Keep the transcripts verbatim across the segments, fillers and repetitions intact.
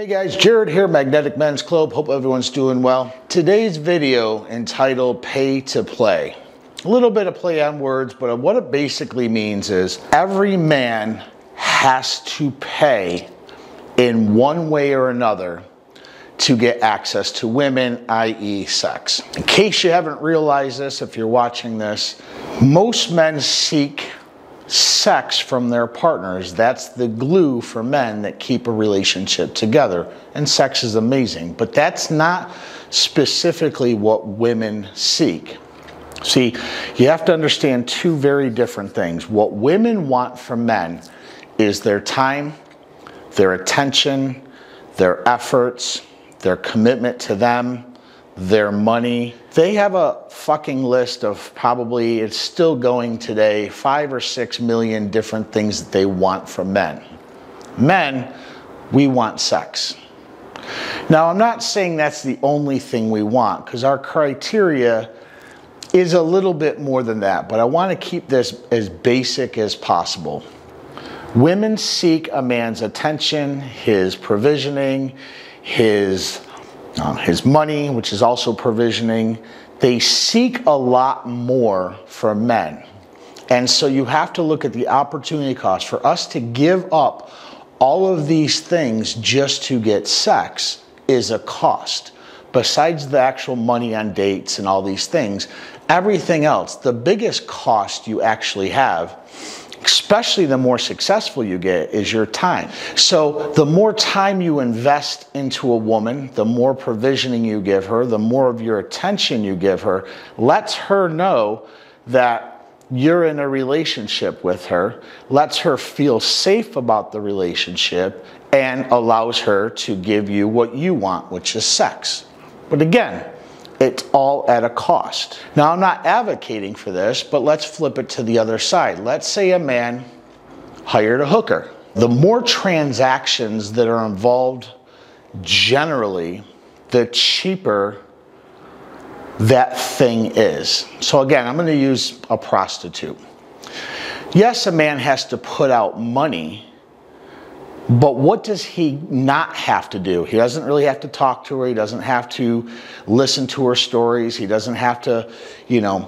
Hey guys, Jared here, Magnetic Men's Club. Hope everyone's doing well. Today's video entitled Pay to Play. A little bit of play on words, but what it basically means is every man has to pay in one way or another to get access to women, that is sex. In case you haven't realized this, if you're watching this, most men seek sex from their partners. That's the glue for men that keep a relationship together. And sex is amazing, but that's not specifically what women seek. See, you have to understand two very different things. What women want from men is their time, their attention, their efforts, their commitment to them, their money. They have a fucking list of probably, it's still going today, five or six million different things that they want from men. Men, we want sex. Now, I'm not saying that's the only thing we want, because our criteria is a little bit more than that, but I want to keep this as basic as possible. Women seek a man's attention, his provisioning, his Uh, his money, which is also provisioning. They seek a lot more from men. And so you have to look at the opportunity cost. For us to give up all of these things just to get sex is a cost. Besides the actual money on dates and all these things, everything else, the biggest cost you actually have, especially the more successful you get, is your time. So the more time you invest into a woman, the more provisioning you give her, the more of your attention you give her, lets her know that you're in a relationship with her, lets her feel safe about the relationship, and allows her to give you what you want, which is sex. But again, it's all at a cost. Now, I'm not advocating for this, but let's flip it to the other side. Let's say a man hired a hooker. The more transactions that are involved generally, the cheaper that thing is. So again, I'm gonna use a prostitute. Yes, a man has to put out money, but what does he not have to do? He doesn't really have to talk to her. He doesn't have to listen to her stories. He doesn't have to, you know,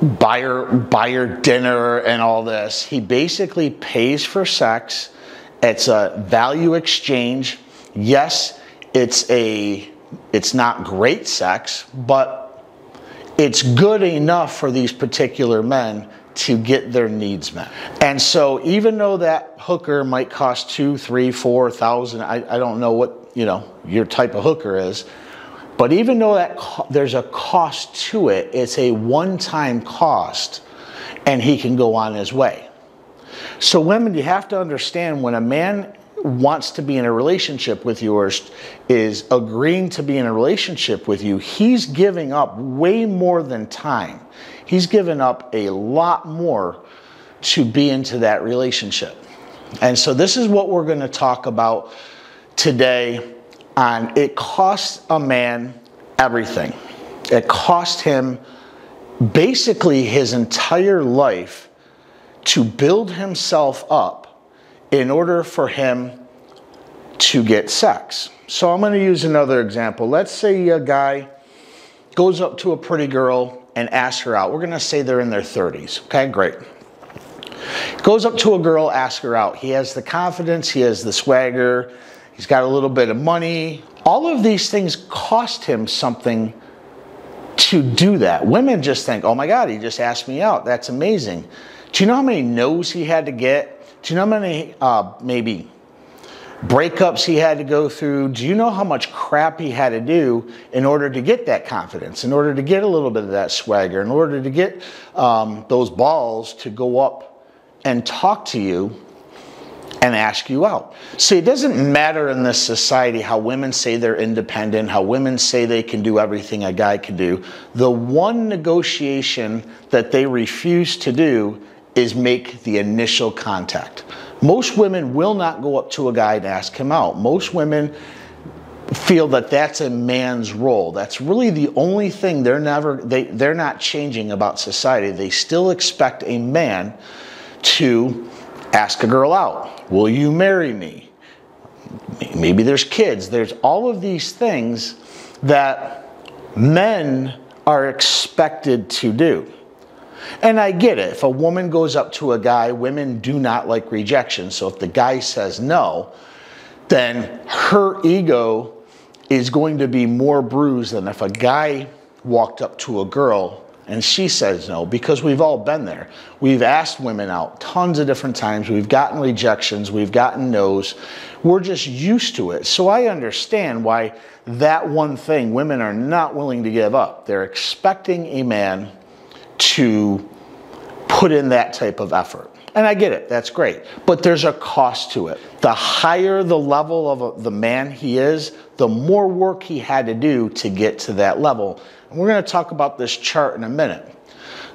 buy her, buy her dinner and all this. He basically pays for sex. It's a value exchange. Yes, it's a, it's not great sex, but it's good enough for these particular men to get their needs met. And so even though that hooker might cost two, three, four thousand, I, I don't know what, you know, your type of hooker is, but even though that there's a cost to it, it's a one-time cost and he can go on his way. So women, you have to understand, when a man wants to be in a relationship with you or is agreeing to be in a relationship with you, he's giving up way more than time. He's given up a lot more to be into that relationship. And so this is what we're going to talk about today on it costs a man everything. It cost him basically his entire life to build himself up in order for him to get sex. So I'm going to use another example. Let's say a guy goes up to a pretty girl and asks her out. We're going to say they're in their thirties. Okay, great. Goes up to a girl, asks her out. He has the confidence. He has the swagger. He's got a little bit of money. All of these things cost him something to do that. Women just think, oh my God, he just asked me out. That's amazing. Do you know how many no's he had to get? Do you know how many uh, maybe breakups he had to go through? Do you know how much crap he had to do in order to get that confidence, in order to get a little bit of that swagger, in order to get um, those balls to go up and talk to you and ask you out? See, it doesn't matter in this society how women say they're independent, how women say they can do everything a guy can do. The one negotiation that they refuse to do is make the initial contact. Most women will not go up to a guy and ask him out. Most women feel that that's a man's role. That's really the only thing they're never, they, they're not changing about society. They still expect a man to ask a girl out. Will you marry me? Maybe there's kids. There's all of these things that men are expected to do. And I get it. If a woman goes up to a guy, women do not like rejection. So if the guy says no, then her ego is going to be more bruised than if a guy walked up to a girl and she says no, because we've all been there. We've asked women out tons of different times. We've gotten rejections. We've gotten no's. We're just used to it. So I understand why that one thing women are not willing to give up. They're expecting a man to put in that type of effort. And I get it. That's great. But there's a cost to it. The higher the level of the man he is, the more work he had to do to get to that level. And we're going to talk about this chart in a minute.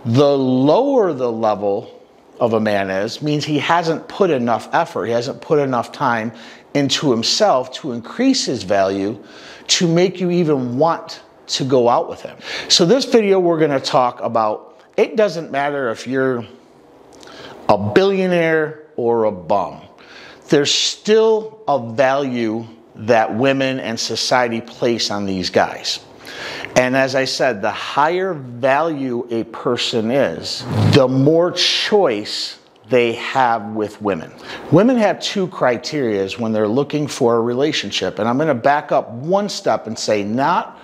The lower the level of a man is, means he hasn't put enough effort. He hasn't put enough time into himself to increase his value to make you even want to go out with him. So this video, we're going to talk about, it doesn't matter if you're a billionaire or a bum. There's still a value that women and society place on these guys. And as I said, the higher value a person is, the more choice they have with women. Women have two criteria when they're looking for a relationship. And I'm going to back up one step and say not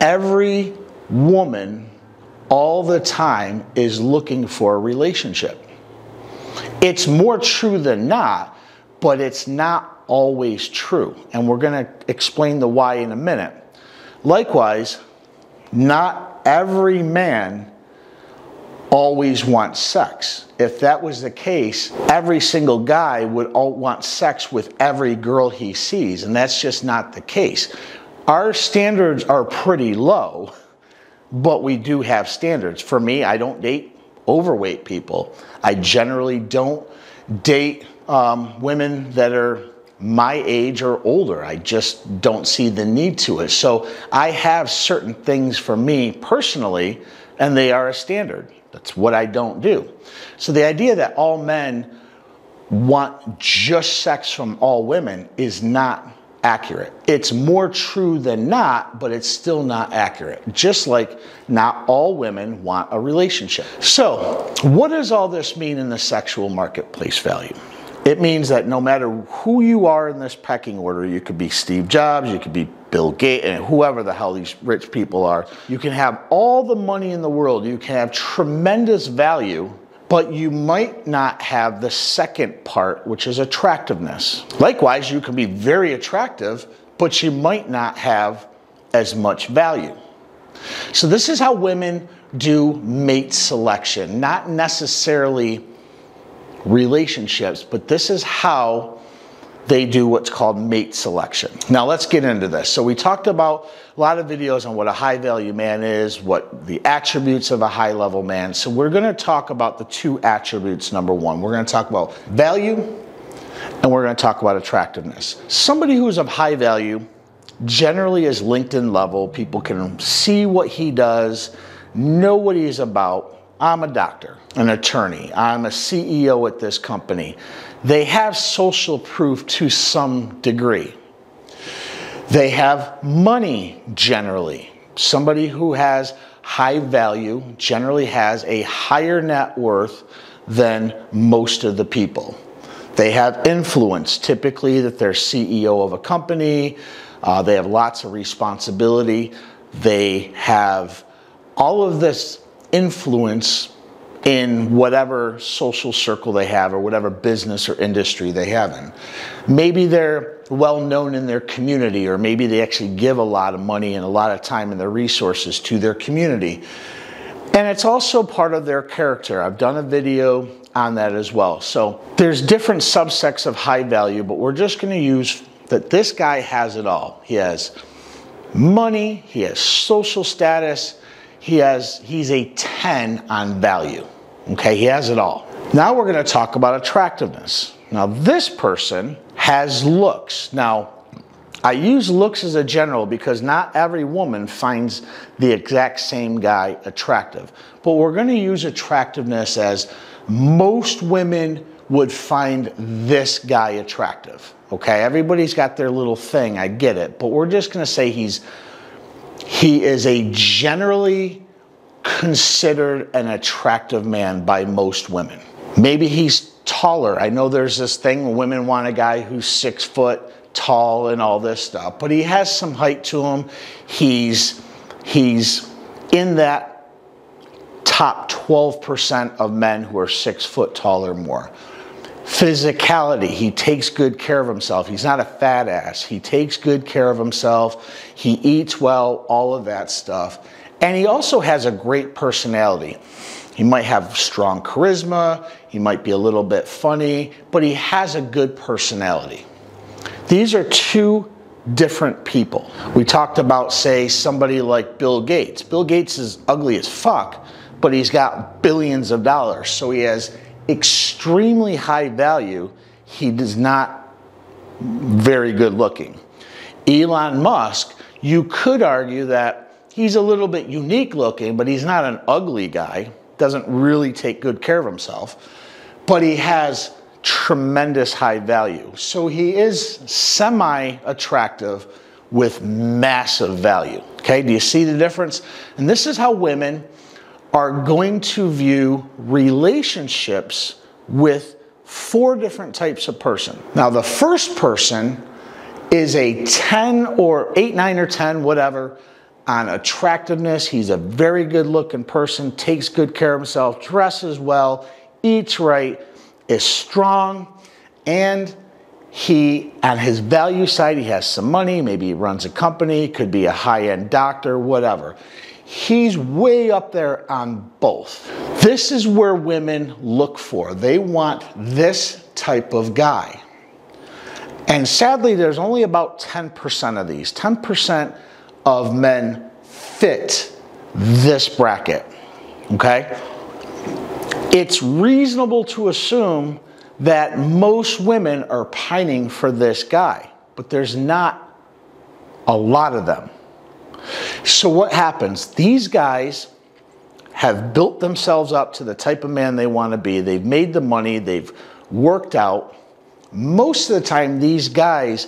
every woman all the time is looking for a relationship. It's more true than not, but it's not always true. And we're going to explain the why in a minute. Likewise, not every man always wants sex. If that was the case, every single guy would all want sex with every girl he sees, and that's just not the case. Our standards are pretty low, but we do have standards. For me, I don't date overweight people. I generally don't date um, women that are my age or older. I just don't see the need to it. So I have certain things for me personally, and they are a standard. That's what I don't do. So the idea that all men want just sex from all women is not accurate. It's more true than not, but it's still not accurate. Just like not all women want a relationship. So what does all this mean in the sexual marketplace value? It means that no matter who you are in this pecking order, you could be Steve Jobs, you could be Bill Gates, and whoever the hell these rich people are. You can have all the money in the world. You can have tremendous value, but you might not have the second part, which is attractiveness. Likewise, you can be very attractive, but you might not have as much value. So this is how women do mate selection, not necessarily relationships, but this is how they do what's called mate selection. Now let's get into this. So we talked about a lot of videos on what a high value man is, what the attributes of a high level man. So we're going to talk about the two attributes. Number one, we're going to talk about value, and we're going to talk about attractiveness. Somebody who's of high value generally is LinkedIn level. People can see what he does, know what he's about. I'm a doctor, an attorney, I'm a C E O at this company. They have social proof to some degree. They have money generally. Somebody who has high value generally has a higher net worth than most of the people. They have influence, typically that they're C E O of a company. Uh, they have lots of responsibility. They have all of this influence in whatever social circle they have or whatever business or industry they have in. Maybe they're well known in their community, or maybe they actually give a lot of money and a lot of time and their resources to their community. And it's also part of their character. I've done a video on that as well. So there's different subsects of high value, but we're just going to use that this guy has it all. He has money, he has social status, He has, he's a ten on value. Okay, he has it all. Now we're going to talk about attractiveness. Now this person has looks. Now I use looks as a general because not every woman finds the exact same guy attractive. But we're going to use attractiveness as most women would find this guy attractive. Okay, everybody's got their little thing, I get it, but we're just gonna say he's he is a generally considered an attractive man by most women. Maybe he's taller. I know there's this thing where women want a guy who's six foot tall and all this stuff, but he has some height to him. He's he's in that top twelve percent of men who are six foot tall or more. Physicality, he takes good care of himself. He's not a fat ass. He takes good care of himself. He eats well, all of that stuff. And he also has a great personality. He might have strong charisma. He might be a little bit funny, but he has a good personality. These are two different people. We talked about, say, somebody like Bill Gates. Bill Gates is ugly as fuck, but he's got billions of dollars. So he has extremely high value. He is not very good looking. Elon Musk, you could argue that he's a little bit unique looking, but he's not an ugly guy. Doesn't really take good care of himself, but he has tremendous high value. So he is semi-attractive with massive value. Okay, do you see the difference? And this is how women are going to view relationships with four different types of person. Now, the first person is a ten or eight, nine or ten, whatever, on attractiveness. He's a very good looking person, takes good care of himself, dresses well, eats right, is strong, and he, on his value side, he has some money, maybe he runs a company, could be a high-end doctor, whatever. He's way up there on both. This is where women look for. They want this type of guy. And sadly, there's only about ten percent of these. ten percent of men fit this bracket, okay? It's reasonable to assume that most women are pining for this guy, but there's not a lot of them. So what happens? These guys have built themselves up to the type of man they want to be. They've made the money. They've worked out. Most of the time, these guys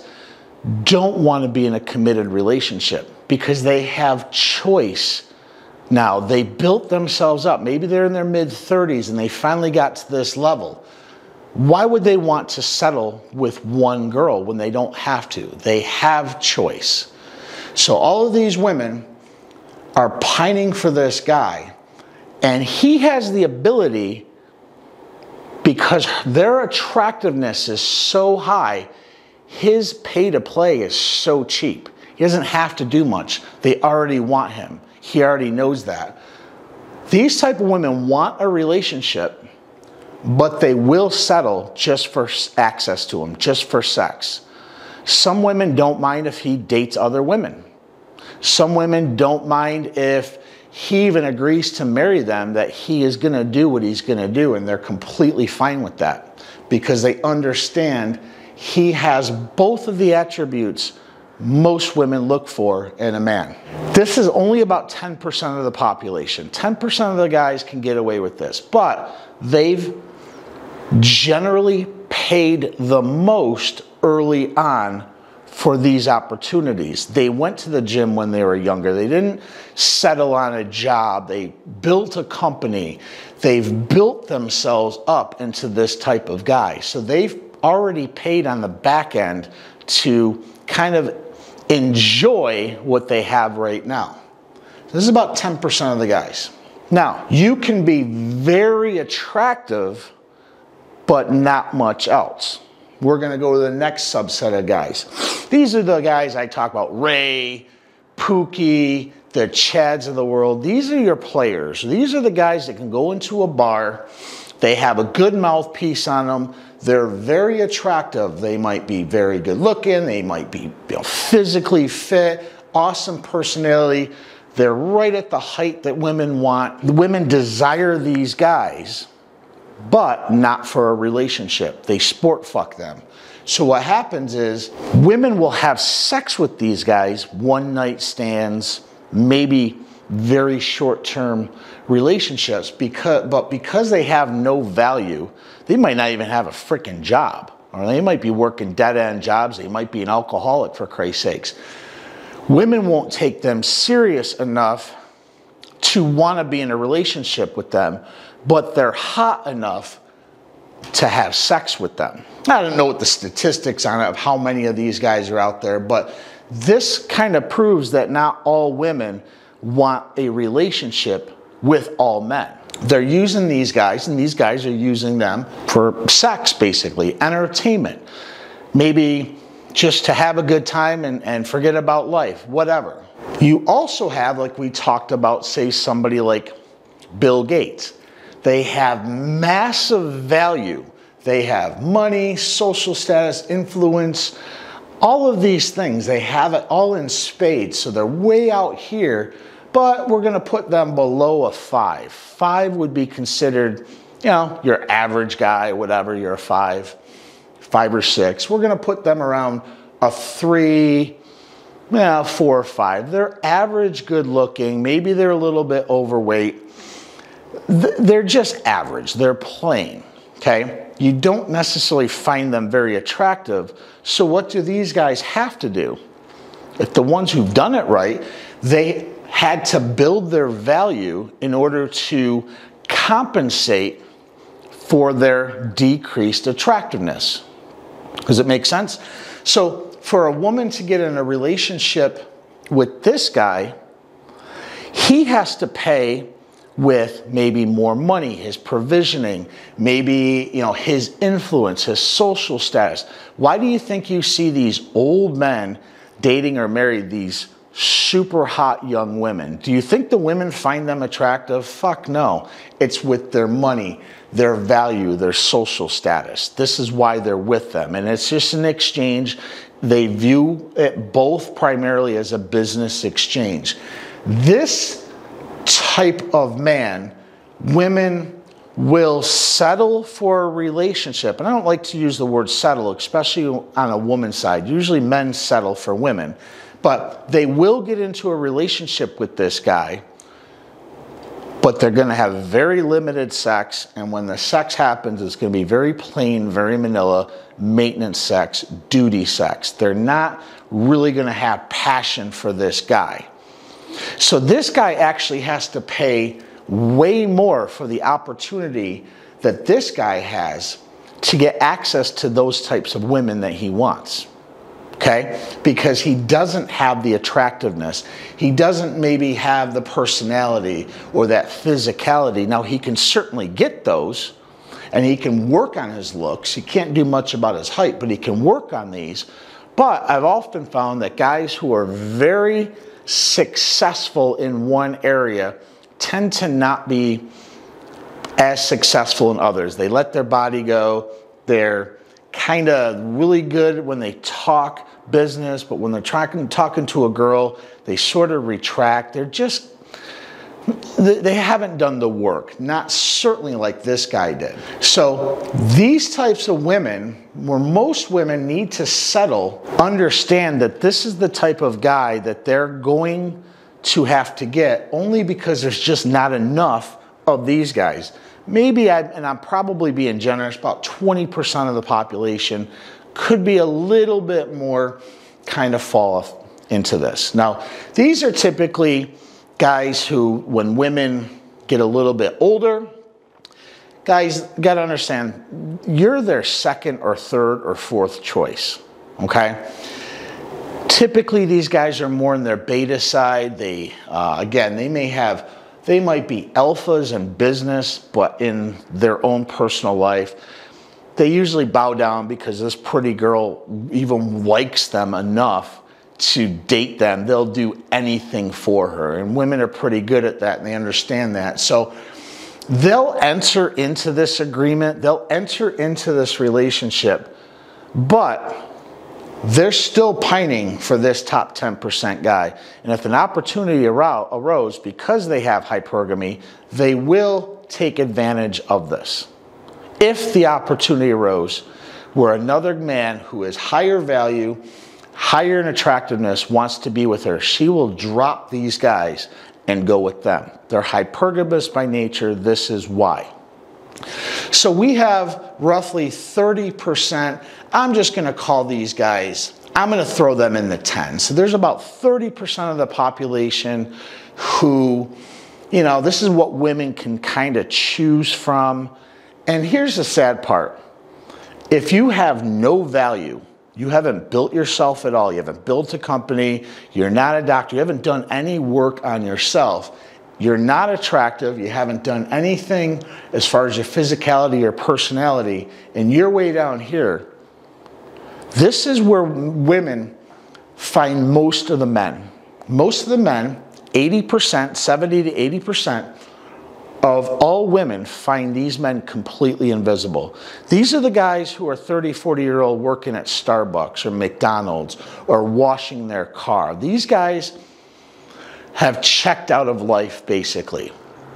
don't want to be in a committed relationship because they have choice. Now, they built themselves up. Maybe they're in their mid thirties and they finally got to this level. Why would they want to settle with one girl when they don't have to? They have choice. So all of these women are pining for this guy, and he has the ability, because their attractiveness is so high, his pay to play is so cheap. He doesn't have to do much. They already want him. He already knows that. These type of women want a relationship, but they will settle just for access to him, just for sex. Some women don't mind if he dates other women. Some women don't mind if he even agrees to marry them, that he is going to do what he's going to do, and they're completely fine with that because they understand he has both of the attributes most women look for in a man. This is only about ten percent of the population. ten percent of the guys can get away with this, but they've generally paid the most early on for these opportunities. They went to the gym when they were younger. They didn't settle on a job. They built a company. They've built themselves up into this type of guy. So they've already paid on the back end to kind of enjoy what they have right now. This is about ten percent of the guys. Now, you can be very attractive, but not much else. We're going to go to the next subset of guys. These are the guys I talk about, Ray, Pookie, the Chads of the world. These are your players. These are the guys that can go into a bar. They have a good mouthpiece on them. They're very attractive. They might be very good looking. They might be, you know, physically fit, awesome personality. They're right at the height that women want. The women desire these guys, but not for a relationship. They sport fuck them. So what happens is women will have sex with these guys, one night stands, maybe very short-term relationships, because, but because they have no value, they might not even have a freaking job, or they might be working dead-end jobs. They might be an alcoholic, for Christ's sakes. Women won't take them serious enough to want to be in a relationship with them, but they're hot enough to have sex with them. I don't know what the statistics on it, of how many of these guys are out there, but this kind of proves that not all women want a relationship with all men. They're using these guys, and these guys are using them for sex, basically, entertainment, maybe just to have a good time and, and forget about life, whatever. You also have, like we talked about, say somebody like Bill Gates. They have massive value. They have money, social status, influence, all of these things. They have it all in spades, so they're way out here, but we're gonna put them below a five. Five would be considered, you know, your average guy, whatever, you're a five, five or six. We're gonna put them around a three, yeah, four or five. They're average good looking, maybe they're a little bit overweight. They're just average, they're plain, okay? You don't necessarily find them very attractive. So what do these guys have to do? If the ones who've done it right, they had to build their value in order to compensate for their decreased attractiveness. Does it make sense? So for a woman to get in a relationship with this guy, he has to pay with maybe more money, his provisioning, maybe, you know, his influence, his social status. Why do you think you see these old men dating or married these super hot young women? Do you think the women find them attractive? Fuck no. It's with their money, their value, their social status. This is why they're with them. And it's just an exchange. They view it both primarily as a business exchange. This type of man, women will settle for a relationship. And I don't like to use the word settle, especially on a woman's side. Usually men settle for women, but they will get into a relationship with this guy, but they're gonna have very limited sex. And when the sex happens, it's gonna be very plain, very vanilla, maintenance sex, duty sex. They're not really gonna have passion for this guy. So this guy actually has to pay way more for the opportunity that this guy has to get access to those types of women that he wants, okay? Because he doesn't have the attractiveness. He doesn't maybe have the personality or that physicality. Now, he can certainly get those, and he can work on his looks. He can't do much about his height, but he can work on these. But I've often found that guys who are very successful in one area tend to not be as successful in others. They let their body go. They're kind of really good when they talk business, but when they're talking, talking to a girl, they sort of retract. They're just, they haven't done the work, not certainly like this guy did. So these types of women, where most women need to settle, understand that this is the type of guy that they're going to have to get, only because there's just not enough of these guys. Maybe, I, and I'm probably being generous, about twenty percent of the population could be a little bit more kind of fall into this. Now, these are typically guys who, when women get a little bit older, guys, gotta understand, you're their second or third or fourth choice, okay? Typically, these guys are more in their beta side. They, uh, again, they may have, they might be alphas in business, but in their own personal life, they usually bow down because this pretty girl even likes them enough to date them. They'll do anything for her. And women are pretty good at that, and they understand that. So they'll enter into this agreement. They'll enter into this relationship, but they're still pining for this top ten percent guy. And if an opportunity arose, because they have hypergamy, they will take advantage of this. If the opportunity arose where another man who is higher value, higher in attractiveness, wants to be with her, she will drop these guys and go with them. They're hypergamous by nature. This is why. So we have roughly thirty percent. I'm just going to call these guys, I'm going to throw them in the ten. So there's about thirty percent of the population who, you know, this is what women can kind of choose from. And here's the sad part. If you have no value, you haven't built yourself at all, you haven't built a company, you're not a doctor, you haven't done any work on yourself, you're not attractive, you haven't done anything as far as your physicality or personality, and you're way down here, this is where women find most of the men. Most of the men, eighty percent, seventy to eighty percent of all women find these men completely invisible. These are the guys who are thirty, forty year old working at Starbucks or McDonald's or washing their car. These guys have checked out of life, basically.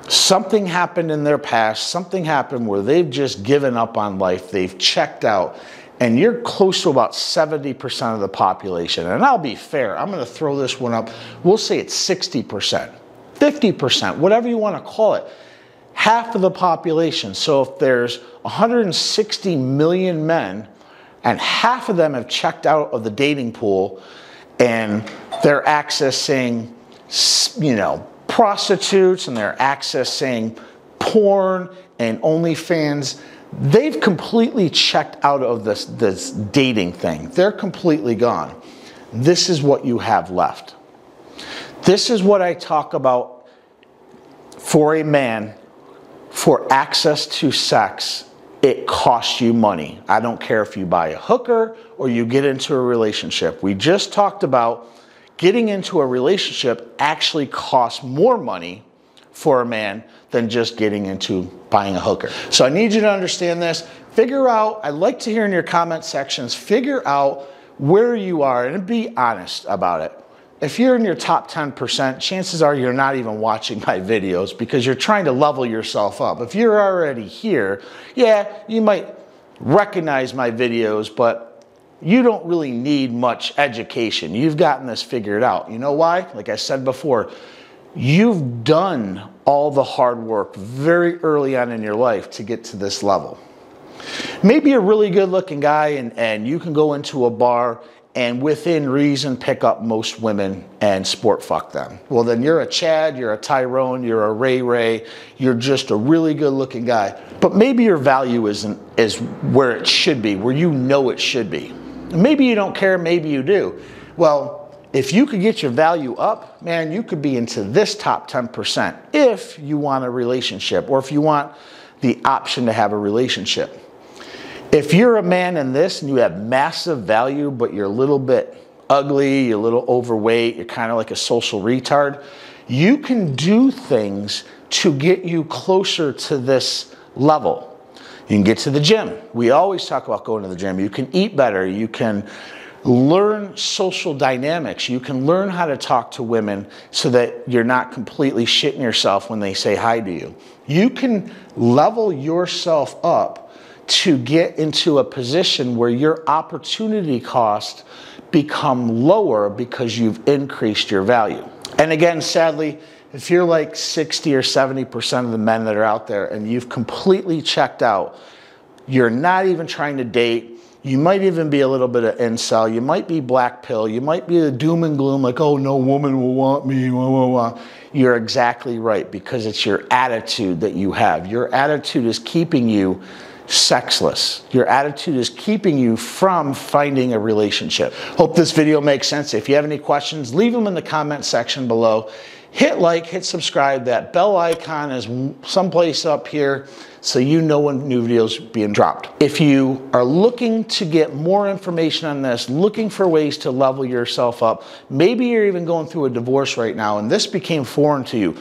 Something happened in their past, something happened where they've just given up on life, they've checked out, and you're close to about seventy percent of the population. And I'll be fair, I'm gonna throw this one up, we'll say it's sixty percent, fifty percent, whatever you wanna call it, half of the population. So if there's one hundred sixty million men, and half of them have checked out of the dating pool, and they're accessing, you know, prostitutes, and they're accessing porn and OnlyFans, they've completely checked out of this, this dating thing. They're completely gone. This is what you have left. This is what I talk about for a man, for access to sex. It costs you money. I don't care if you buy a hooker or you get into a relationship. We just talked about getting into a relationship actually costs more money for a man than just getting into buying a hooker. So I need you to understand this. Figure out, I'd like to hear in your comment sections, figure out where you are and be honest about it. If you're in your top ten percent, chances are you're not even watching my videos because you're trying to level yourself up. If you're already here, yeah, you might recognize my videos, but you don't really need much education. You've gotten this figured out. You know why? Like I said before, you've done all the hard work very early on in your life to get to this level. Maybe you're a really good looking guy and, and you can go into a bar and within reason pick up most women and sport fuck them. Well, then you're a Chad, you're a Tyrone, you're a Ray Ray, you're just a really good looking guy. But maybe your value isn't is where it should be, where you know it should be. Maybe you don't care, maybe you do. Well, if you could get your value up, man, you could be into this top ten percent if you want a relationship or if you want the option to have a relationship. If you're a man in this and you have massive value, but you're a little bit ugly, you're a little overweight, you're kind of like a social retard, you can do things to get you closer to this level. You can get to the gym. We always talk about going to the gym. You can eat better. You can learn social dynamics. You can learn how to talk to women so that you're not completely shitting yourself when they say hi to you. You can level yourself up to get into a position where your opportunity costs become lower because you've increased your value. And again, sadly, if you're like sixty or seventy percent of the men that are out there and you've completely checked out, you're not even trying to date, you might even be a little bit of incel, you might be black pill, you might be the doom and gloom, like, oh, no woman will want me, wah, wah, wah. You're exactly right, because it's your attitude that you have. Your attitude is keeping you sexless. Your attitude is keeping you from finding a relationship. Hope this video makes sense. If you have any questions, leave them in the comment section below. Hit like, hit subscribe. That bell icon is someplace up here so you know when new videos are being dropped. If you are looking to get more information on this, looking for ways to level yourself up, maybe you're even going through a divorce right now and this became foreign to you.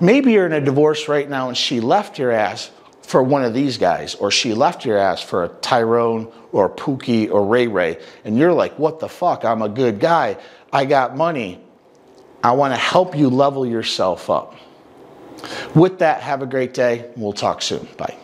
Maybe you're in a divorce right now and she left your ass for one of these guys, or she left your ass for a Tyrone or a Pookie or Ray Ray, and you're like, what the fuck? I'm a good guy. I got money. I want to help you level yourself up. With that, have a great day. We'll talk soon. Bye.